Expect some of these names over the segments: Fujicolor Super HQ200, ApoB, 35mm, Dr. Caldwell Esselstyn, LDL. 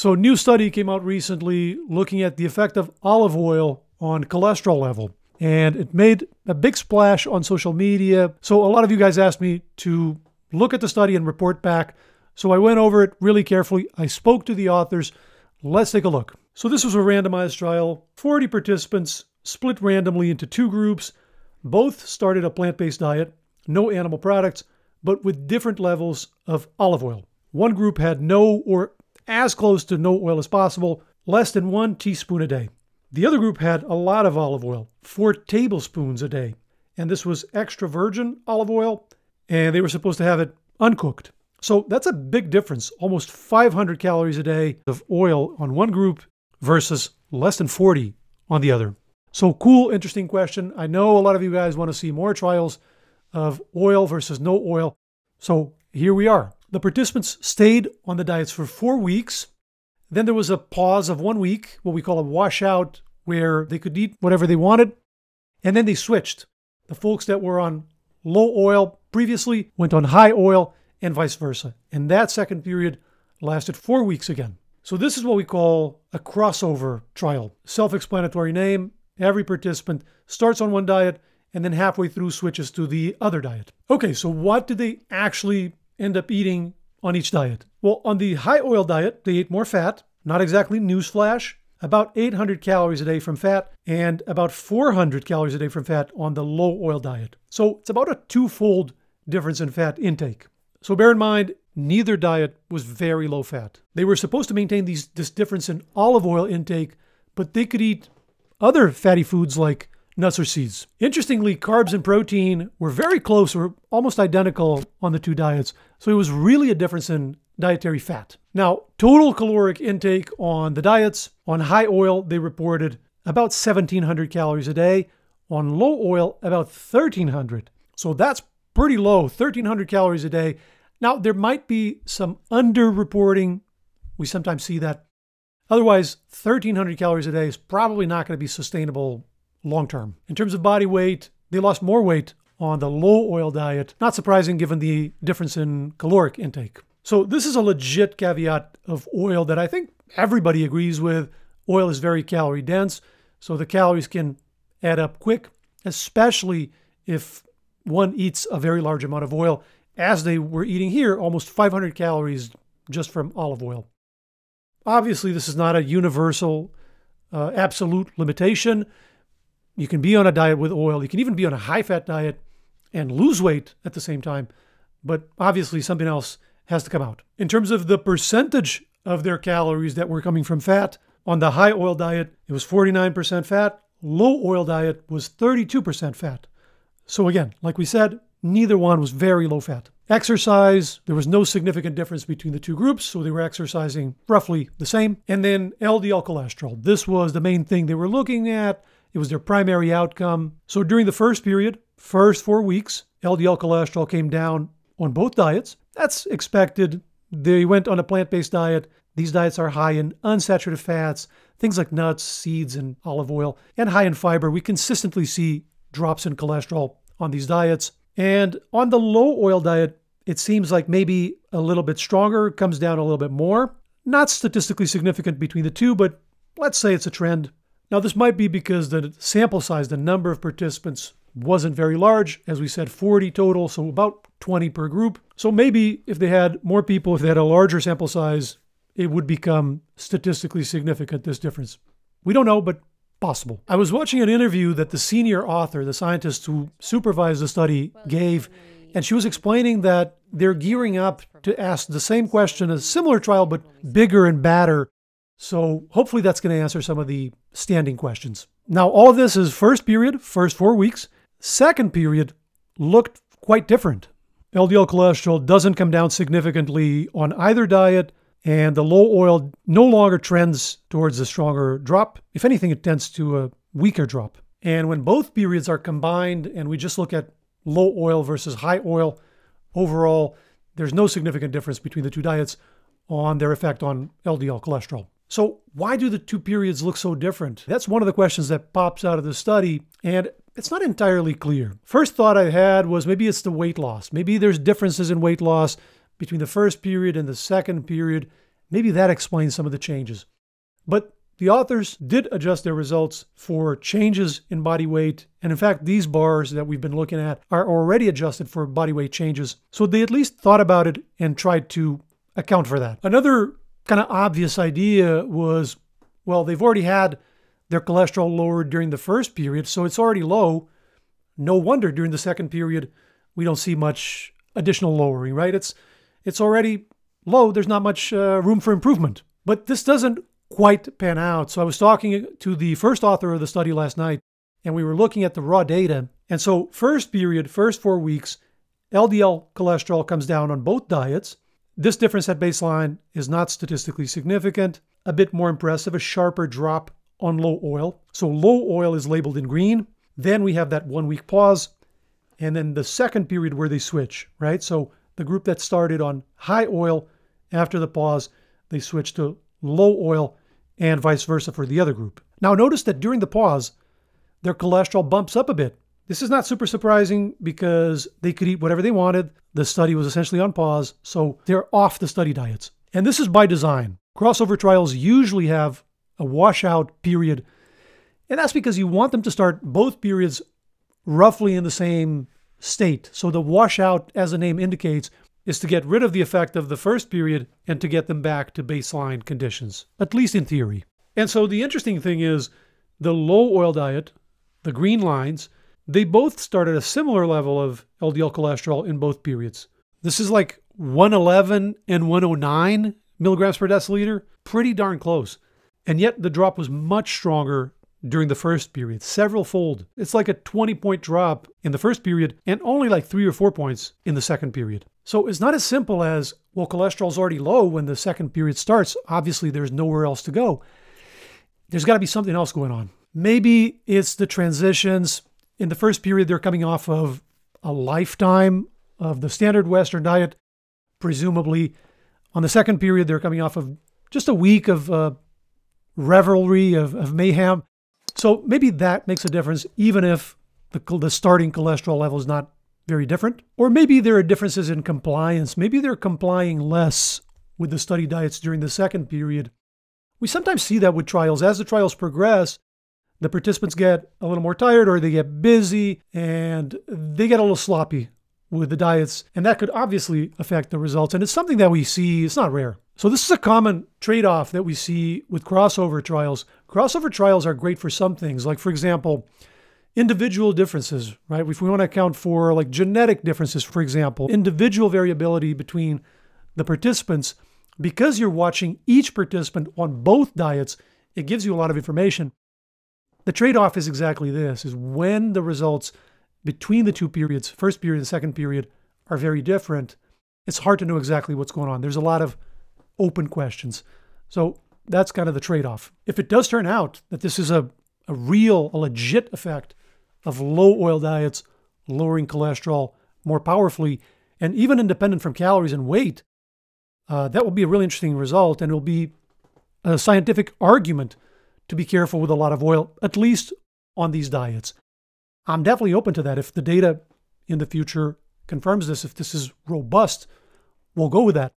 So a new study came out recently looking at the effect of olive oil on cholesterol level, and it made a big splash on social media. So a lot of you guys asked me to look at the study and report back. So I went over it really carefully. I spoke to the authors. Let's take a look. So this was a randomized trial, 40 participants split randomly into two groups. Both started a plant-based diet, no animal products, but with different levels of olive oil. One group had no or as close to no oil as possible, less than 1 teaspoon a day. The other group had a lot of olive oil, 4 tablespoons a day. And this was extra virgin olive oil, and they were supposed to have it uncooked. So that's a big difference, almost 500 calories a day of oil on one group versus less than 40 on the other. So cool, interesting question. I know a lot of you guys want to see more trials of oil versus no oil. So here we are. The participants stayed on the diets for 4 weeks. Then there was a pause of 1 week, what we call a washout, where they could eat whatever they wanted. And then they switched. The folks that were on low oil previously went on high oil and vice versa. And that second period lasted 4 weeks again. So this is what we call a crossover trial. Self-explanatory name. Every participant starts on one diet and then halfway through switches to the other diet. Okay, so what did they actually end up eating on each diet? Well, on the high oil diet, they ate more fat, not exactly newsflash, about 800 calories a day from fat and about 400 calories a day from fat on the low oil diet. So it's about a twofold difference in fat intake. So bear in mind, neither diet was very low fat. They were supposed to maintain this difference in olive oil intake, but they could eat other fatty foods like nuts or seeds. Interestingly, carbs and protein were very close or almost identical on the two diets. So it was really a difference in dietary fat. Now, total caloric intake on the diets, on high oil, they reported about 1,700 calories a day. On low oil, about 1,300. So that's pretty low, 1,300 calories a day. Now, there might be some underreporting. We sometimes see that. Otherwise, 1,300 calories a day is probably not going to be sustainable long-term. In terms of body weight, they lost more weight on the low oil diet. Not surprising given the difference in caloric intake. So this is a legit caveat of oil that I think everybody agrees with. Oil is very calorie dense, so the calories can add up quick, especially if one eats a very large amount of oil, as they were eating here, almost 500 calories just from olive oil. Obviously, this is not a universal, absolute limitation. You can be on a diet with oil. You can even be on a high-fat diet and lose weight at the same time. But obviously, something else has to come out. In terms of the percentage of their calories that were coming from fat, on the high oil diet, it was 49% fat. Low oil diet was 32% fat. So again, like we said, neither one was very low fat. Exercise, there was no significant difference between the two groups, so they were exercising roughly the same. And then LDL cholesterol. This was the main thing they were looking at. It was their primary outcome. So during the first period, first 4 weeks, LDL cholesterol came down on both diets. That's expected. They went on a plant-based diet. These diets are high in unsaturated fats, things like nuts, seeds, and olive oil, and high in fiber. We consistently see drops in cholesterol on these diets. And on the low oil diet, it seems like maybe a little bit stronger, comes down a little bit more. Not statistically significant between the two, but let's say it's a trend. Now, this might be because the sample size, the number of participants, wasn't very large. As we said, 40 total, so about 20 per group. So maybe if they had more people, if they had a larger sample size, it would become statistically significant, this difference. We don't know, but possible. I was watching an interview that the senior author, the scientist who supervised the study, gave, and she was explaining that they're gearing up to ask the same question, a similar trial, but bigger and badder. So hopefully that's going to answer some of the standing questions. Now, all of this is first period, first 4 weeks. Second period looked quite different. LDL cholesterol doesn't come down significantly on either diet. And the low oil no longer trends towards a stronger drop. If anything, it tends to a weaker drop. And when both periods are combined and we just look at low oil versus high oil, overall, there's no significant difference between the two diets on their effect on LDL cholesterol. So why do the two periods look so different? That's one of the questions that pops out of the study, and it's not entirely clear. First thought I had was maybe it's the weight loss. Maybe there's differences in weight loss between the first period and the second period. Maybe that explains some of the changes. But the authors did adjust their results for changes in body weight. And in fact, these bars that we've been looking at are already adjusted for body weight changes. So they at least thought about it and tried to account for that. Another kind of obvious idea was, well, they've already had their cholesterol lowered during the first period, so it's already low. No wonder during the second period, we don't see much additional lowering, right? It's already low. There's not much room for improvement. But this doesn't quite pan out. So I was talking to the first author of the study last night, and we were looking at the raw data. And so first period, first 4 weeks, LDL cholesterol comes down on both diets. This difference at baseline is not statistically significant. A bit more impressive, a sharper drop on low oil. So low oil is labeled in green. Then we have that 1 week pause. And then the second period where they switch, right? So the group that started on high oil, after the pause, they switched to low oil and vice versa for the other group. Now notice that during the pause, their cholesterol bumps up a bit. This is not super surprising because they could eat whatever they wanted. The study was essentially on pause, so they're off the study diets. And this is by design. Crossover trials usually have a washout period, and that's because you want them to start both periods roughly in the same state. So the washout, as the name indicates, is to get rid of the effect of the first period and to get them back to baseline conditions, at least in theory. And so the interesting thing is the low oil diet, the green lines, they both start at a similar level of LDL cholesterol in both periods. This is like 111 and 109 milligrams per deciliter, pretty darn close. And yet the drop was much stronger during the first period, several fold. It's like a 20-point drop in the first period and only like 3 or 4 points in the second period. So it's not as simple as, well, cholesterol's already low when the second period starts. Obviously, there's nowhere else to go. There's got to be something else going on. Maybe it's the transitions. In the first period, they're coming off of a lifetime of the standard Western diet, presumably. On the second period, they're coming off of just a week of revelry, of mayhem. So maybe that makes a difference, even if the starting cholesterol level is not very different. Or maybe there are differences in compliance. Maybe they're complying less with the study diets during the second period. We sometimes see that with trials. As the trials progress, the participants get a little more tired or they get busy and they get a little sloppy with the diets. And that could obviously affect the results. And it's something that we see. It's not rare. So this is a common trade-off that we see with crossover trials. Crossover trials are great for some things, like, for example, individual differences, right? If we want to account for like genetic differences, for example, individual variability between the participants, because you're watching each participant on both diets, it gives you a lot of information. The trade-off is exactly this, is when the results between the two periods, first period and second period, are very different, it's hard to know exactly what's going on. There's a lot of open questions. So that's kind of the trade-off. If it does turn out that this is a legit effect of low oil diets, lowering cholesterol more powerfully, and even independent from calories and weight, that will be a really interesting result. And it'll be a scientific argument to be careful with a lot of oil, at least on these diets. I'm definitely open to that. If the data in the future confirms this, if this is robust, we'll go with that.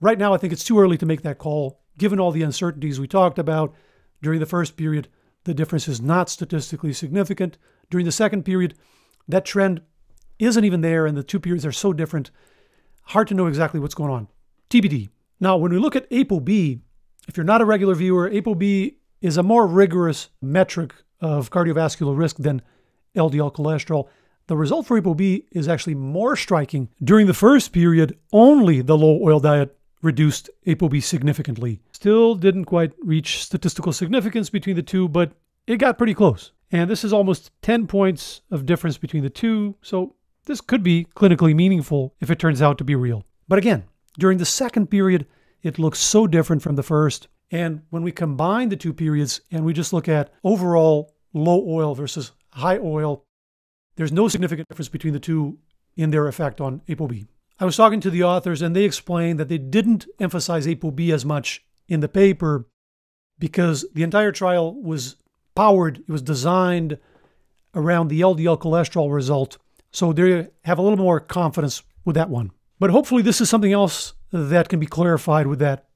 Right now, I think it's too early to make that call. Given all the uncertainties we talked about, during the first period, the difference is not statistically significant. During the second period, that trend isn't even there, and the two periods are so different. Hard to know exactly what's going on. TBD. Now, when we look at ApoB, if you're not a regular viewer, ApoB is a more rigorous metric of cardiovascular risk than LDL cholesterol. The result for ApoB is actually more striking. During the first period, only the low oil diet reduced ApoB significantly. Still didn't quite reach statistical significance between the two, but it got pretty close. And this is almost 10 points of difference between the two, so this could be clinically meaningful if it turns out to be real. But again, during the second period, it looks so different from the first. And when we combine the two periods and we just look at overall low oil versus high oil, there's no significant difference between the two in their effect on ApoB. I was talking to the authors and they explained that they didn't emphasize ApoB as much in the paper because the entire trial was powered, it was designed around the LDL cholesterol result. So they have a little more confidence with that one. But hopefully this is something else that can be clarified with that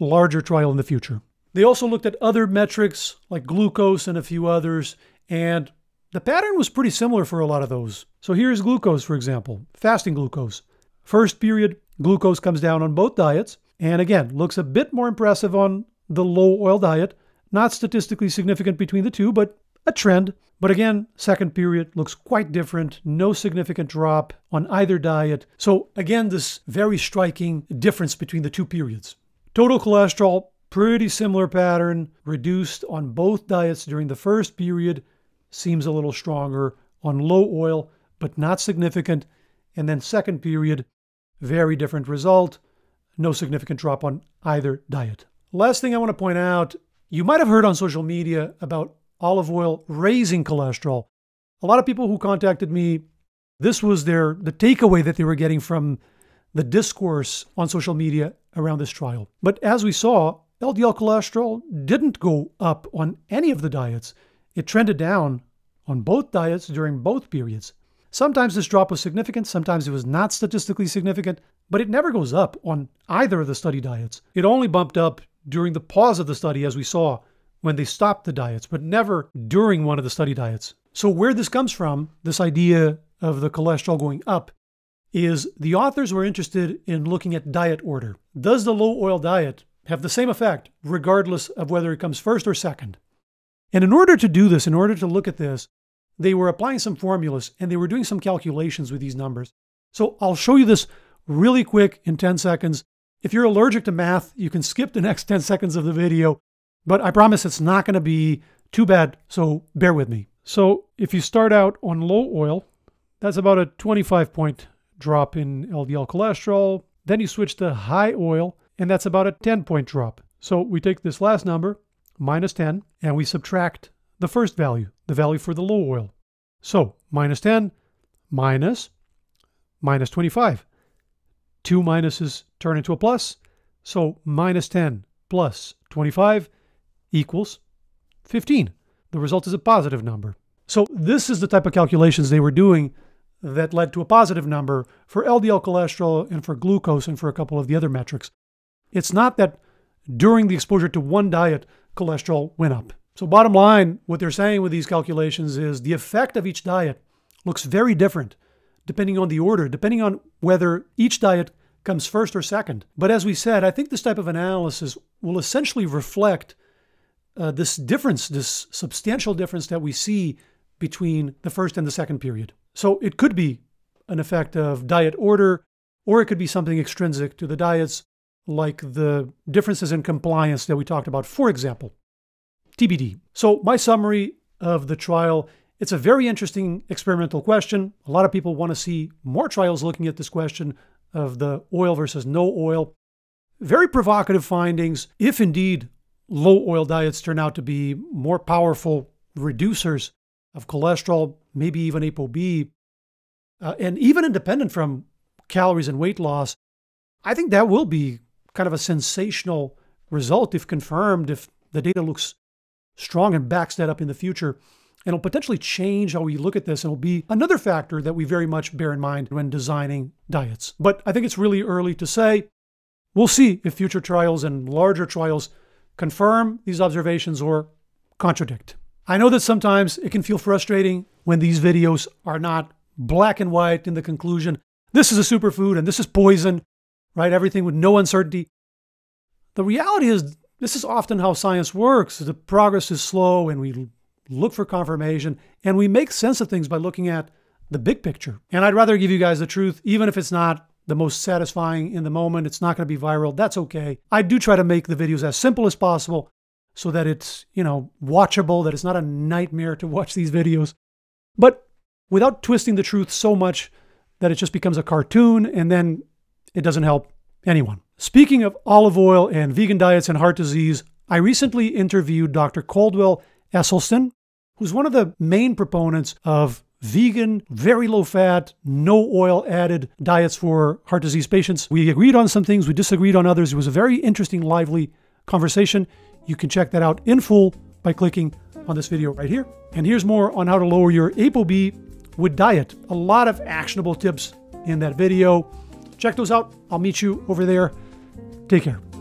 larger trial in the future. They also looked at other metrics like glucose and a few others, and the pattern was pretty similar for a lot of those. So here's glucose, for example, fasting glucose. First period, glucose comes down on both diets, and again, looks a bit more impressive on the low oil diet. Not statistically significant between the two, but a trend. But again, second period looks quite different. No significant drop on either diet. So again, this very striking difference between the two periods. Total cholesterol, pretty similar pattern, reduced on both diets during the first period. Seems a little stronger on low oil, but not significant. And then second period, very different result. No significant drop on either diet. Last thing I want to point out, you might have heard on social media about olive oil raising cholesterol. A lot of people who contacted me, this was the takeaway that they were getting from the discourse on social media around this trial. But as we saw, LDL cholesterol didn't go up on any of the diets. It trended down on both diets during both periods. Sometimes this drop was significant, sometimes it was not statistically significant, but it never goes up on either of the study diets. It only bumped up during the pause of the study, as we saw, when they stopped the diets, but never during one of the study diets. So where this comes from, this idea of the cholesterol going up, is the authors were interested in looking at diet order. Does the low oil diet have the same effect, regardless of whether it comes first or second? And in order to do this, in order to look at this, they were applying some formulas and they were doing some calculations with these numbers. So I'll show you this really quick in 10 seconds. If you're allergic to math, you can skip the next 10 seconds of the video, but I promise it's not going to be too bad, so bear with me. So if you start out on low oil, that's about a 25-point drop in LDL cholesterol. Then you switch to high oil, and that's about a 10-point drop. So we take this last number, minus 10, and we subtract the first value, the value for the low oil. So minus 10, minus 25. Two minuses turn into a plus, so minus 10 plus 25 equals 15. The result is a positive number. So this is the type of calculations they were doing that led to a positive number for LDL cholesterol and for glucose and for a couple of the other metrics. It's not that during the exposure to one diet, cholesterol went up. So bottom line, what they're saying with these calculations is the effect of each diet looks very different depending on the order, depending on whether each diet comes first or second. But as we said, I think this type of analysis will essentially reflect this difference, this substantial difference that we see between the first and the second period. So it could be an effect of diet order, or it could be something extrinsic to the diets, like the differences in compliance that we talked about, for example, TBD. So my summary of the trial, it's a very interesting experimental question. A lot of people want to see more trials looking at this question of the oil versus no oil. Very provocative findings. If indeed low oil diets turn out to be more powerful reducers of cholesterol, maybe even ApoB, and even independent from calories and weight loss, I think that will be kind of a sensational result if confirmed, if the data looks strong and backs that up in the future. And it'll potentially change how we look at this, and it'll be another factor that we very much bear in mind when designing diets. But I think it's really early to say. We'll see if future trials and larger trials confirm these observations or contradict. I know that sometimes it can feel frustrating when these videos are not black and white in the conclusion. This is a superfood and this is poison, right? Everything with no uncertainty. The reality is this is often how science works. The progress is slow and we look for confirmation, and we make sense of things by looking at the big picture. And I'd rather give you guys the truth, even if it's not the most satisfying in the moment, it's not going to be viral, that's okay. I do try to make the videos as simple as possible so that it's, you know, watchable, that it's not a nightmare to watch these videos, but without twisting the truth so much that it just becomes a cartoon and then it doesn't help anyone. Speaking of olive oil and vegan diets and heart disease, I recently interviewed Dr. Caldwell Esselstyn, who's one of the main proponents of vegan, very low-fat, no oil-added diets for heart disease patients. We agreed on some things, we disagreed on others. It was a very interesting, lively conversation. You can check that out in full by clicking on this video right here. And here's more on how to lower your ApoB with diet. A lot of actionable tips in that video. Check those out. I'll meet you over there. Take care.